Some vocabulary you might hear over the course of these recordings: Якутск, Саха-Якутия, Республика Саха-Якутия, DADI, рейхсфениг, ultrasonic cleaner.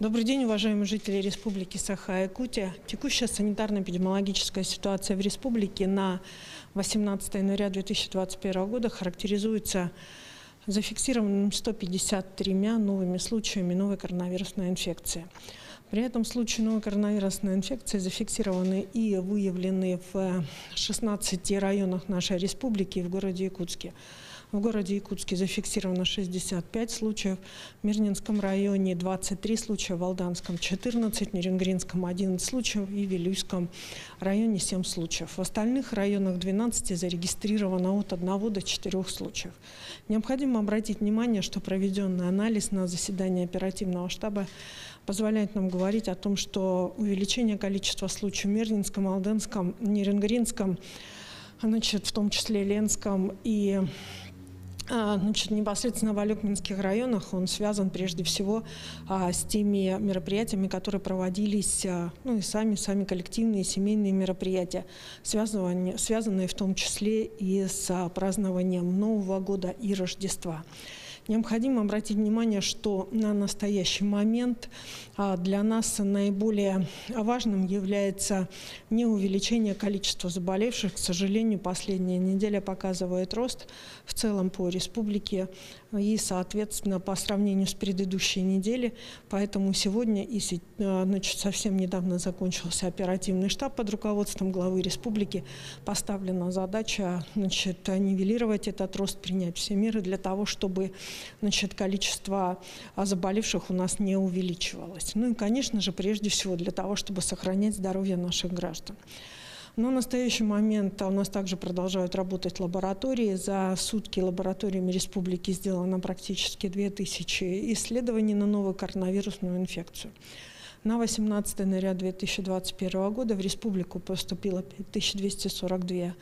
Добрый день, уважаемые жители Республики Саха-Якутия. Текущая санитарно-эпидемиологическая ситуация в республике на 18 января 2021 года характеризуется зафиксированными 153 новыми случаями новой коронавирусной инфекции. При этом случаи новой коронавирусной инфекции зафиксированы и выявлены в 16 районах нашей республики и в городе Якутске. В городе Якутске зафиксировано 65 случаев, в Мирнинском районе 23 случая, в Алданском 14, в Нерингринском 11 случаев и в Вилюйском районе 7 случаев. В остальных районах 12 зарегистрировано от 1 до 4 случаев. Необходимо обратить внимание, что проведенный анализ на заседании оперативного штаба позволяет нам говорить о том, что увеличение количества случаев в Мирнинском, Алданском, Нерингринском, в том числе Ленском и непосредственно в Алюкминских районах он связан прежде всего с теми мероприятиями, которые проводились, и сами коллективные семейные мероприятия, связанные в том числе и с празднованием Нового года и Рождества. Необходимо обратить внимание, что на настоящий момент для нас наиболее важным является не увеличение количества заболевших. К сожалению, последняя неделя показывает рост в целом по республике и, соответственно, по сравнению с предыдущей неделей. Поэтому сегодня и совсем недавно закончился оперативный штаб под руководством главы республики. Поставлена задача нивелировать этот рост, принять все меры для того, чтобы количество заболевших у нас не увеличивалось. И, конечно же, прежде всего для того, чтобы сохранять здоровье наших граждан. Но в настоящий момент у нас также продолжают работать лаборатории. За сутки лабораториями республики сделано практически 2000 исследований на новую коронавирусную инфекцию. На 18 января 2021 года в республику поступило 5242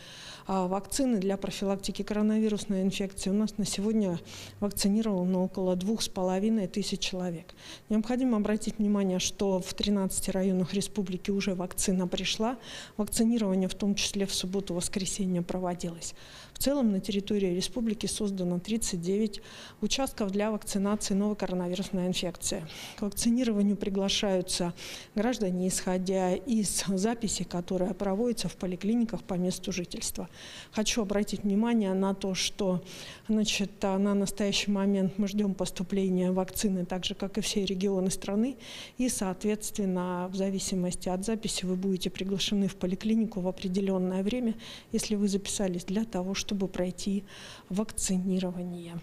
вакцины для профилактики коронавирусной инфекции. У нас на сегодня вакцинировано около 2500 человек. Необходимо обратить внимание, что в 13 районах республики уже вакцина пришла. Вакцинирование, в том числе в субботу-воскресенье, проводилось. В целом на территории республики создано 39 участков для вакцинации новой коронавирусной инфекции. К вакцинированию приглашают граждане, исходя из записи, которая проводится в поликлиниках по месту жительства. Хочу обратить внимание на то, что на настоящий момент мы ждем поступления вакцины, так же, как и все регионы страны. И, соответственно, в зависимости от записи вы будете приглашены в поликлинику в определенное время, если вы записались для того, чтобы пройти вакцинирование.